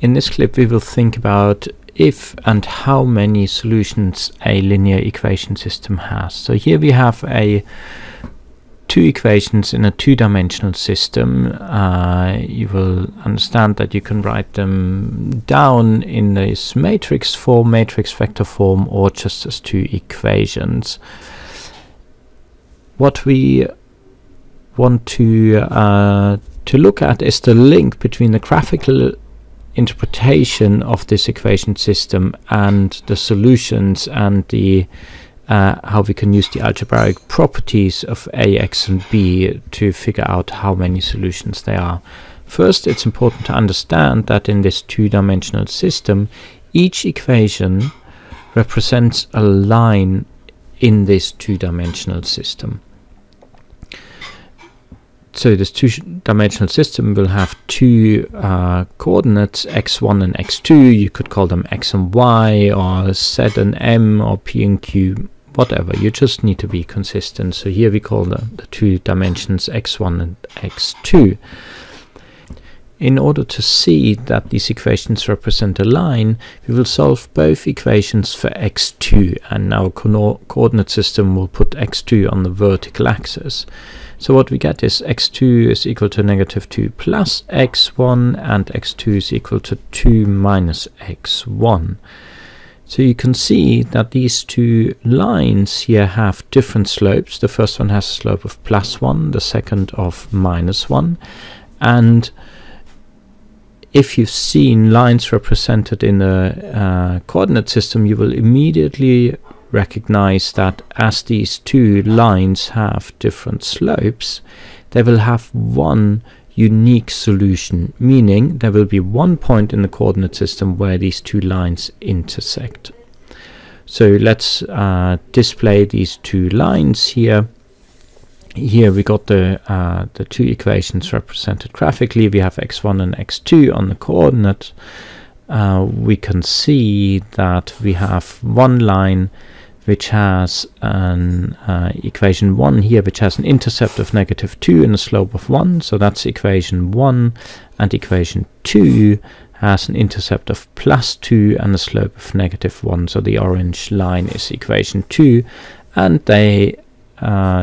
In this clip we will think about if and how many solutions a linear equation system has. So here we have a two equations in a two-dimensional system. You will understand that you can write them down in this matrix form, matrix vector form, or just as two equations. What we want to look at is the link between the graphical interpretation of this equation system and the solutions and the how we can use the algebraic properties of A, X and B to figure out how many solutions there are. First, it's important to understand that in this two-dimensional system, each equation represents a line in this two-dimensional system. So this two-dimensional system will have two coordinates, x1 and x2. You could call them x and y, or z and m, or p and q, whatever. You just need to be consistent. So here we call the two dimensions x1 and x2. In order to see that these equations represent a line, we will solve both equations for x2, and our coordinate system will put x2 on the vertical axis. So what we get is x2 is equal to -2 plus x1, and x2 is equal to 2 minus x1. So you can see that these two lines here have different slopes. The first one has a slope of +1, the second of -1, and if you've seen lines represented in a coordinate system, you will immediately recognize that as these two lines have different slopes, they will have one unique solution, meaning there will be one point in the coordinate system where these two lines intersect. So let's display these two lines here. Here we got the two equations represented graphically. We have x1 and x2 on the coordinate. We can see that we have one line which has an equation 1 here, whiwhich has an intercept of -2 and a slope of 1. So that's equation 1, and equation 2 has an intercept of +2 and a slope of -1. So the orange line is equation 2, and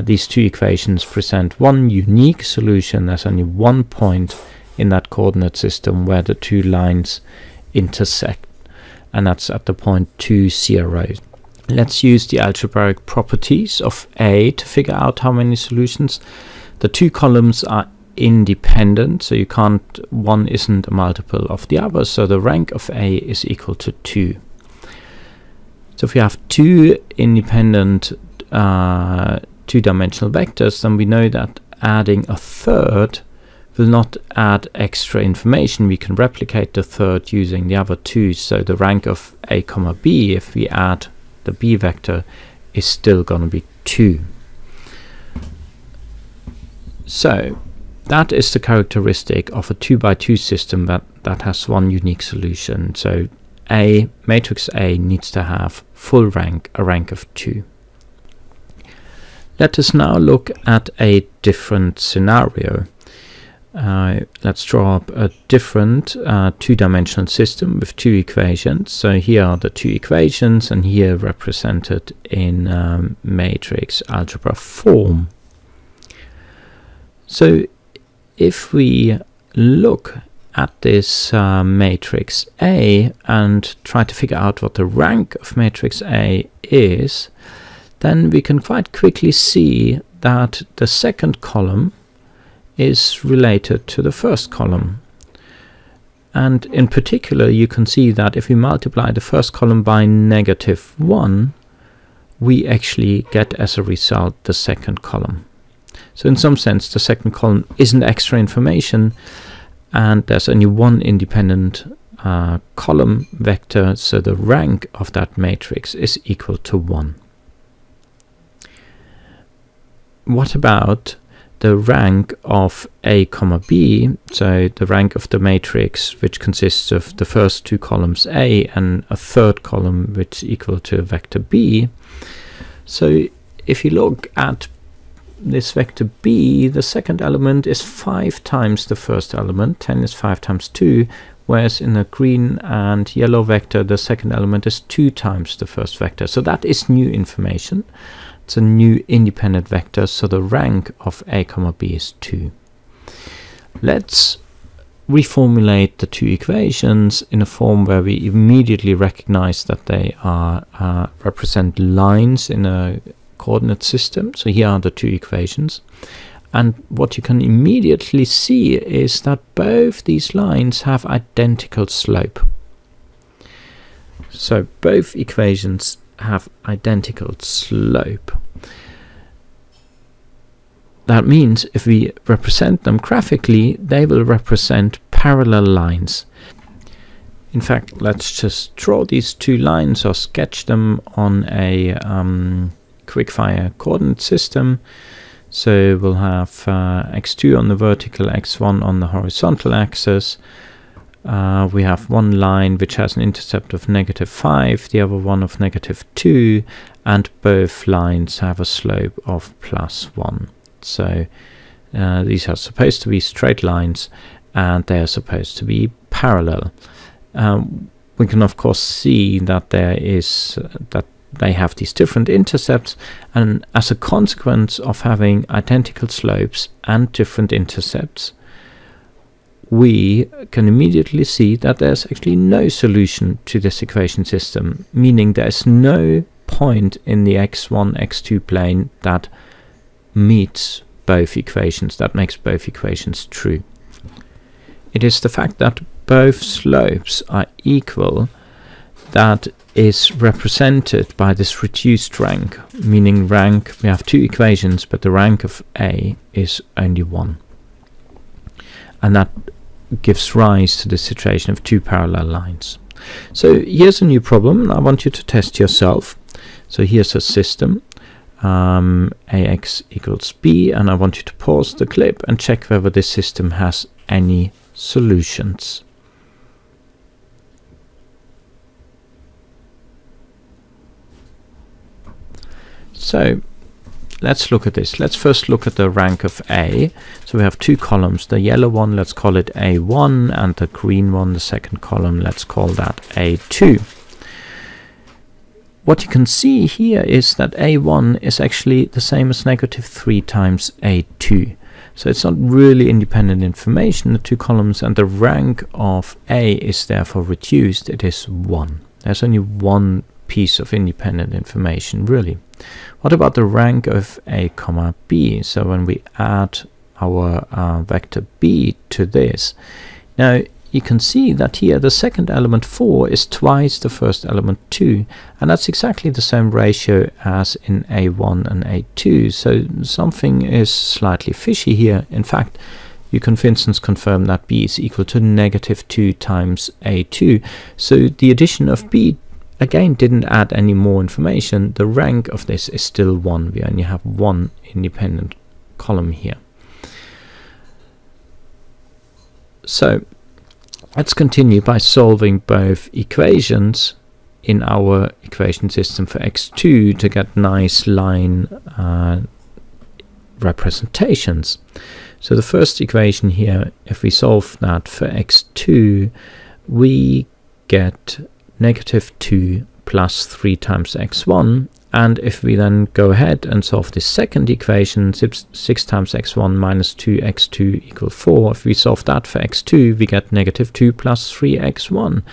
these two equations present one unique solution. There's only one point in that coordinate system where the two lines intersect, and that's at the point 2, 0. Let's use the algebraic properties of A to figure out how many solutions. The two columns are independent, so you can't, one isn't a multiple of the other, so the rank of A is equal to 2. So if we have two independent two-dimensional vectors, then we know that adding a third will not add extra information. We can replicate the third using the other two, so the rank of A comma B, if we add the B vector, is still going to be 2. So that is the characteristic of a 2x2 system that has one unique solution. So A, matrix A, needs to have full rank, a rank of 2. Let us now look at a different scenario. Let's draw up a different two-dimensional system with two equations. So here are the two equations, and here represented in matrix algebra form. So if we look at this matrix A and try to figure out what the rank of matrix A is, then we can quite quickly see that the second column is related to the first column. And in particular, you can see that if we multiply the first column by -1, we actually get as a result the second column. So in some sense, the second column isn't extra information, and there's only one independent column vector, so the rank of that matrix is equal to 1. What about the rank of A comma B? So the rank of the matrix which consists of the first two columns A and a third column which is equal to vector B. So if you look at this vector B, the second element is 5 times the first element. 10 is 5 times 2, whereas in a green and yellow vector the second element is 2 times the first vector. So that is new information. It's a new independent vector, so the rank of A, B is 2. Let's reformulate the 2 equations in a form where we immediately recognize that they are represent lines in a coordinate system. So here are the 2 equations, and what you can immediately see is that both these lines have identical slope. So both equations have identical slope. That means if we represent them graphically, they will represent parallel lines. In fact, let's just draw these 2 lines or sketch them on a quickfire coordinate system. So we'll have x2 on the vertical, x1 on the horizontal axis. We have one line which has an intercept of -5, the other one of -2, and both lines have a slope of +1. So these are supposed to be straight lines and they are supposed to be parallel. We can of course see that they have these different intercepts, and as a consequence of having identical slopes and different intercepts, we can immediately see that there's actually no solution to this equation system, meaning there's no point in the x1, x2 plane that meets both equations, that makes both equations true. It is the fact that both slopes are equal that is represented by this reduced rank, meaning rank, we have 2 equations, but the rank of A is only 1. And that gives rise to the situation of 2 parallel lines. So here's a new problem, and I want you to test yourself. So here's a system. Ax equals b, and I want you to pause the clip and check whether this system has any solutions. So let's look at this. Let's first look at the rank of A. So we have 2 columns. The yellow one, let's call it A1, and the green one, the second column, let's call that A2. What you can see here is that A1 is actually the same as -3 times A2. So it's not really independent information, the 2 columns, and the rank of A is therefore reduced. It is 1. There's only 1 piece of independent information, really. What about the rank of A, B? So when we add our vector B to this, now you can see that here the second element 4 is twice the first element 2, and that's exactly the same ratio as in A1 and A2, so something is slightly fishy here. In fact, you can for instance confirm that B is equal to -2 times A2, so the addition of B again didn't add any more information. The rank of this is still 1, we only have 1 independent column here. So let's continue by solving both equations in our equation system for x2 to get nice line representations. So the first equation here, if we solve that for x2, we get -2 + 3 times x1, and if we then go ahead and solve this second equation, 6 times x1 minus 2x2 equals 4, if we solve that for x2, we get -2 + 3x1.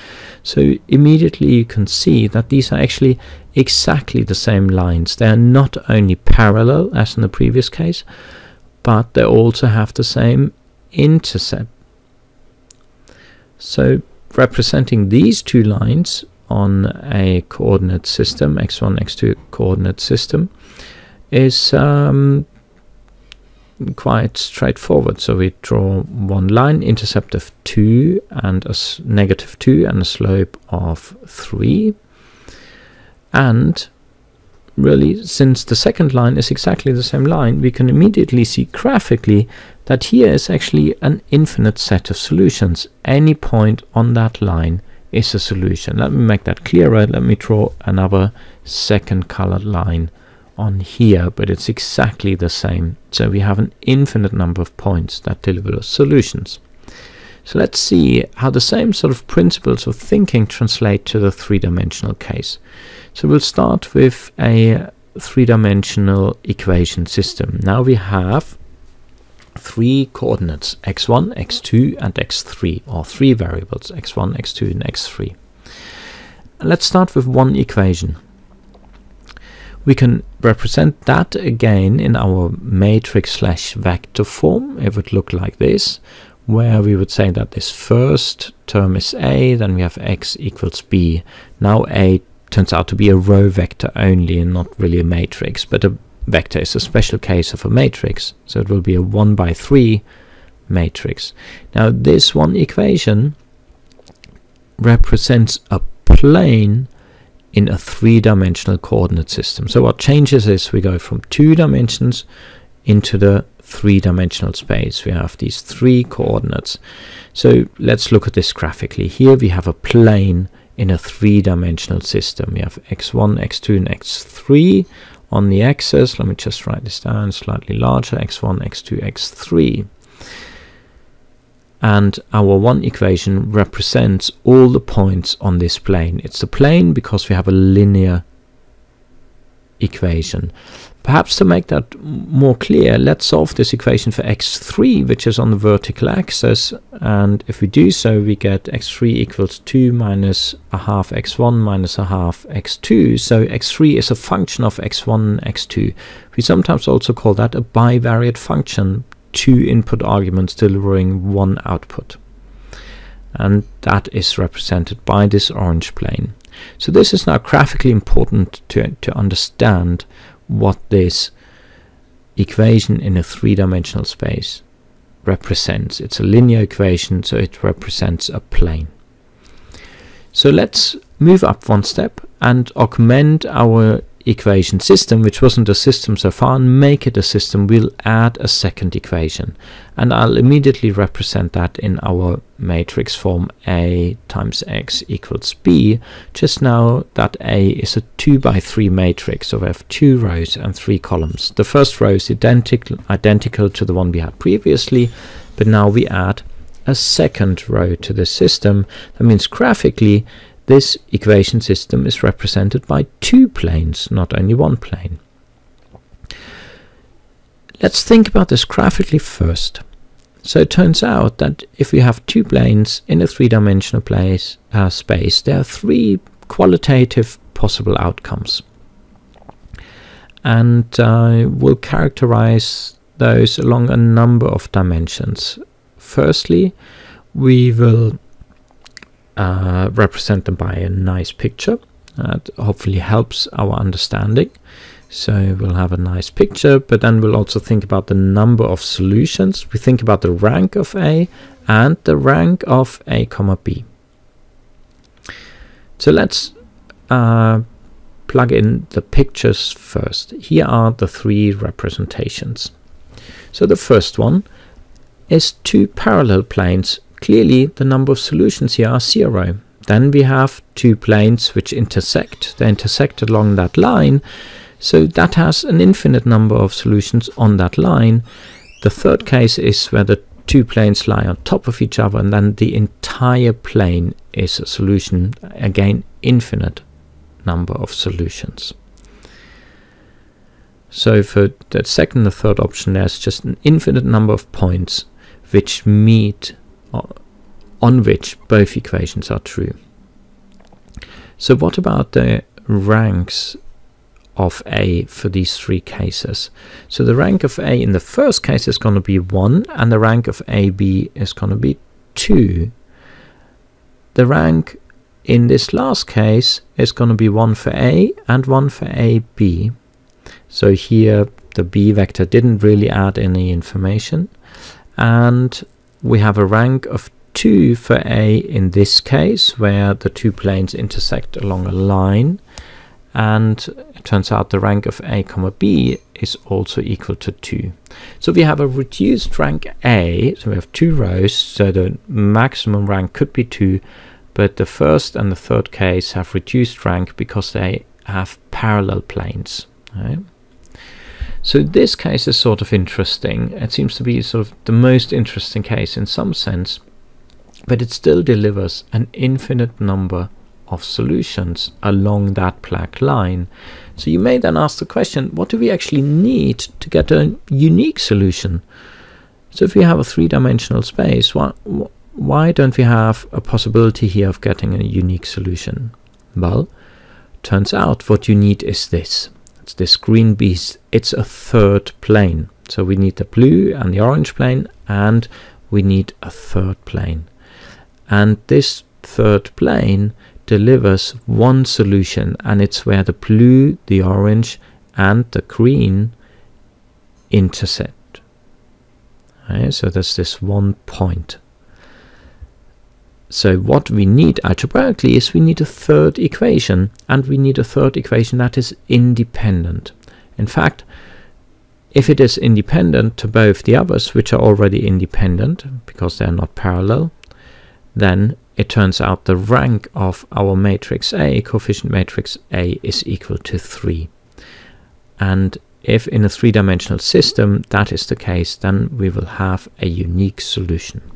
So immediately you can see that these are actually exactly the same lines. They are not only parallel, as in the previous case, but they also have the same intercept. So representing these 2 lines on a coordinate system, x1, x2 coordinate system, is quite straightforward. So we draw 1 line, intercept of 2 and a -2 and a slope of 3. And really, since the second line is exactly the same line, we can immediately see graphically that here is actually an infinite set of solutions. Any point on that line is a solution. Let me make that clearer. Let me draw another second colored line on here, but it's exactly the same. So we have an infinite number of points that deliver solutions. So let's see how the same sort of principles of thinking translate to the three-dimensional case. So we'll start with a three-dimensional equation system. Now we have three coordinates, x1, x2 and x3, or three variables, x1, x2 and x3. And let's start with one equation. We can represent that again in our matrix slash vector form. It would look like this, where we would say that this first term is A, then we have X equals B. Now A turns out to be a row vector only and not really a matrix, but a vector is a special case of a matrix. So it will be a 1 by 3 matrix. Now this one equation represents a plane in a three-dimensional coordinate system. So what changes is we go from 2 dimensions into the three-dimensional space. We have these three coordinates. So let's look at this graphically. Here we have a plane in a three-dimensional system. We have x1, x2 and x3 on the axis. Let me just write this down slightly larger, x1, x2, x3. And our one equation represents all the points on this plane. It's the plane because we have a linear equation. Perhaps to make that more clear, let's solve this equation for x3, which is on the vertical axis. And if we do so, we get x3 equals 2 minus a half x1 minus a half x2. So x3 is a function of x1 and x2. We sometimes also call that a bivariate function. 2 input arguments delivering 1 output, and that is represented by this orange plane. So this is now graphically important to understand what this equation in a three-dimensional space represents. It's a linear equation, so it represents a plane. So let's move up one step and augment our equation system, which wasn't a system so far, and make it a system. We'll add a second equation, and I'll immediately represent that in our matrix form. A times X equals B. Just now that A is a 2 by 3 matrix, so we have 2 rows and 3 columns. The first row is identical to the one we had previously, but now we add a second row to the system. That means graphically this equation system is represented by 2 planes, not only 1 plane. Let's think about this graphically first. So it turns out that if we have 2 planes in a three-dimensional space, there are 3 qualitative possible outcomes. And we'll characterize those along a number of dimensions. Firstly, we will represent them by a nice picture that hopefully helps our understanding. So we'll have a nice picture, but then we'll also think about the number of solutions. We think about the rank of A and the rank of A, B. So let's plug in the pictures first. Here are the 3 representations. So the first one is 2 parallel planes. Clearly, the number of solutions here are 0. Then we have 2 planes which intersect. They intersect along that line, so that has an infinite number of solutions on that line. The third case is where the 2 planes lie on top of each other, and then the entire plane is a solution. Again, infinite number of solutions. So for the second and the third option, there's just an infinite number of points which meet, on which both equations are true. So what about the ranks of A for these 3 cases? So the rank of A in the first case is going to be 1, and the rank of AB is going to be 2. The rank in this last case is going to be 1 for A and 1 for AB. So here the B vector didn't really add any information, and we have a rank of 2 for A in this case, where the 2 planes intersect along a line, and it turns out the rank of A, B is also equal to 2. So we have a reduced rank A, so we have 2 rows, so the maximum rank could be 2, but the first and the third case have reduced rank because they have parallel planes, right? So this case is sort of interesting. It seems to be sort of the most interesting case in some sense, but it still delivers an infinite number of solutions along that black line. So you may then ask the question, what do we actually need to get a unique solution? So if we have a three-dimensional space, why don't we have a possibility here of getting a unique solution? Well, turns out what you need is this. It's this green beast. It's a third plane. So we need the blue and the orange plane, and we need a third plane. And this third plane delivers one solution, and it's where the blue, the orange, and the green intersect. Okay, so there's this one point. So what we need algebraically is we need a third equation, and we need a third equation that is independent. In fact, if it is independent to both the others, which are already independent because they're not parallel, then it turns out the rank of our matrix A, coefficient matrix A, is equal to 3. And if in a three-dimensional system that is the case, then we will have a unique solution.